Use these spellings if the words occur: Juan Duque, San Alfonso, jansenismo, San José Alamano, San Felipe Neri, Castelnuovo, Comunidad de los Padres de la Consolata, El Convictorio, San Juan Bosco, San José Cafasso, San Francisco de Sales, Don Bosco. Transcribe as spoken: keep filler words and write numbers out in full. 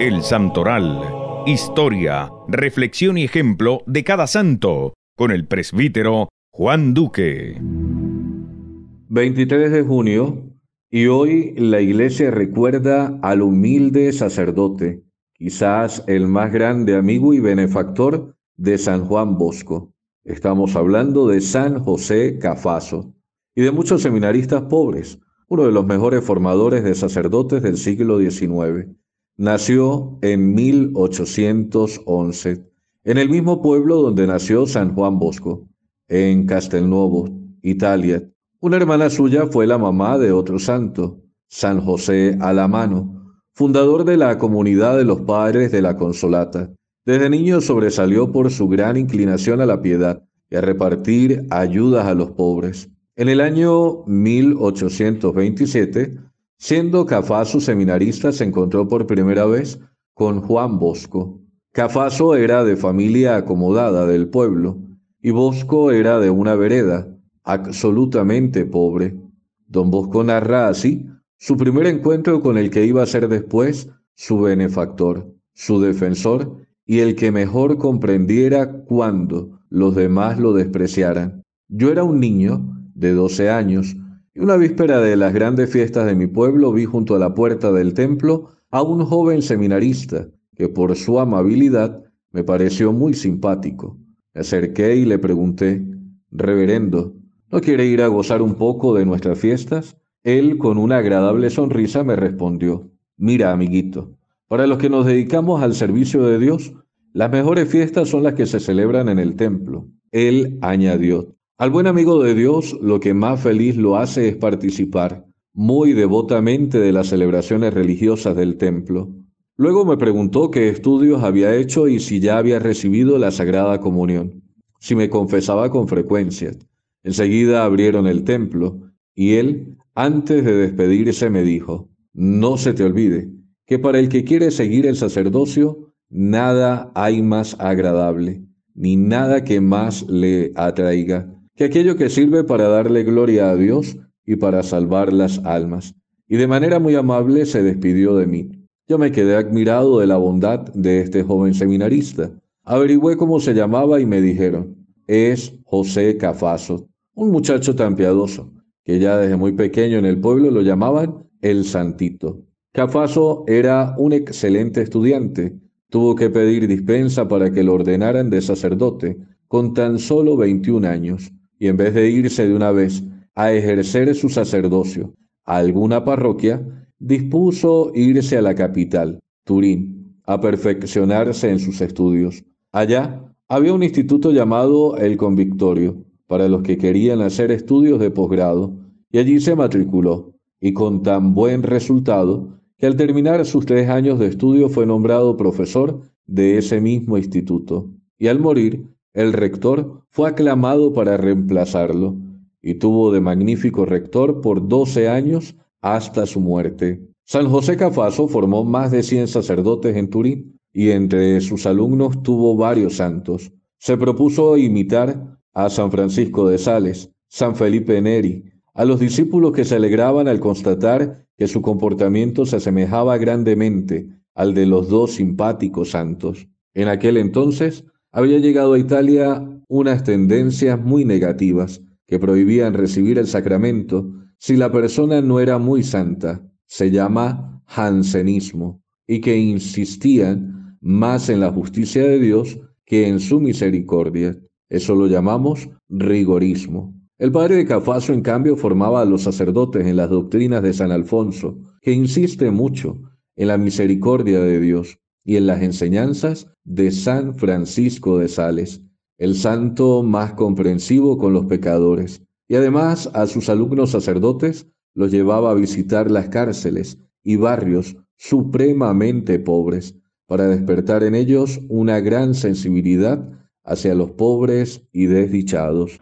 El Santoral, historia, reflexión y ejemplo de cada santo, con el presbítero Juan Duque. veintitrés de junio, y hoy la Iglesia recuerda al humilde sacerdote, quizás el más grande amigo y benefactor de San Juan Bosco. Estamos hablando de San José Cafasso y de muchos seminaristas pobres, uno de los mejores formadores de sacerdotes del siglo diecinueve. Nació en mil ochocientos once, en el mismo pueblo donde nació San Juan Bosco, en Castelnuovo, Italia. Una hermana suya fue la mamá de otro santo, San José Alamano, fundador de la Comunidad de los Padres de la Consolata. Desde niño sobresalió por su gran inclinación a la piedad y a repartir ayudas a los pobres. En el año mil ochocientos veintisiete, siendo Cafasso seminarista, se encontró por primera vez con Juan Bosco. Cafasso era de familia acomodada del pueblo y Bosco era de una vereda, absolutamente pobre. Don Bosco narra así su primer encuentro con el que iba a ser después su benefactor, su defensor y el que mejor comprendiera cuando los demás lo despreciaran. Yo era un niño de doce años, una víspera de las grandes fiestas de mi pueblo vi junto a la puerta del templo a un joven seminarista que por su amabilidad me pareció muy simpático. Me acerqué y le pregunté: «Reverendo, ¿no quiere ir a gozar un poco de nuestras fiestas?». Él con una agradable sonrisa me respondió: «Mira, amiguito, para los que nos dedicamos al servicio de Dios, las mejores fiestas son las que se celebran en el templo». Él añadió: al buen amigo de Dios lo que más feliz lo hace es participar muy devotamente de las celebraciones religiosas del templo. Luego me preguntó qué estudios había hecho y si ya había recibido la Sagrada Comunión, si me confesaba con frecuencia. Enseguida abrieron el templo y él, antes de despedirse, me dijo: «No se te olvide que para el que quiere seguir el sacerdocio, nada hay más agradable, ni nada que más le atraiga, que aquello que sirve para darle gloria a Dios y para salvar las almas». Y de manera muy amable se despidió de mí. Yo me quedé admirado de la bondad de este joven seminarista. Averigüé cómo se llamaba y me dijeron: es José Cafasso, un muchacho tan piadoso, que ya desde muy pequeño en el pueblo lo llamaban el Santito. Cafasso era un excelente estudiante. Tuvo que pedir dispensa para que lo ordenaran de sacerdote con tan solo veintiún años. Y en vez de irse de una vez a ejercer su sacerdocio a alguna parroquia, dispuso irse a la capital, Turín, a perfeccionarse en sus estudios. Allá había un instituto llamado El Convictorio, para los que querían hacer estudios de posgrado, y allí se matriculó, y con tan buen resultado que al terminar sus tres años de estudio fue nombrado profesor de ese mismo instituto. Y al morir, el rector fue aclamado para reemplazarlo y tuvo de magnífico rector por doce años hasta su muerte. San José Cafasso formó más de cien sacerdotes en Turín y entre sus alumnos tuvo varios santos. Se propuso imitar a San Francisco de Sales, San Felipe Neri, a los discípulos que se alegraban al constatar que su comportamiento se asemejaba grandemente al de los dos simpáticos santos. En aquel entonces, había llegado a Italia unas tendencias muy negativas que prohibían recibir el sacramento si la persona no era muy santa, se llama jansenismo, y que insistían más en la justicia de Dios que en su misericordia. Eso lo llamamos rigorismo. El padre de Cafasso, en cambio, formaba a los sacerdotes en las doctrinas de San Alfonso, que insiste mucho en la misericordia de Dios, y en las enseñanzas de San Francisco de Sales, el santo más comprensivo con los pecadores. Y además a sus alumnos sacerdotes los llevaba a visitar las cárceles y barrios supremamente pobres, para despertar en ellos una gran sensibilidad hacia los pobres y desdichados.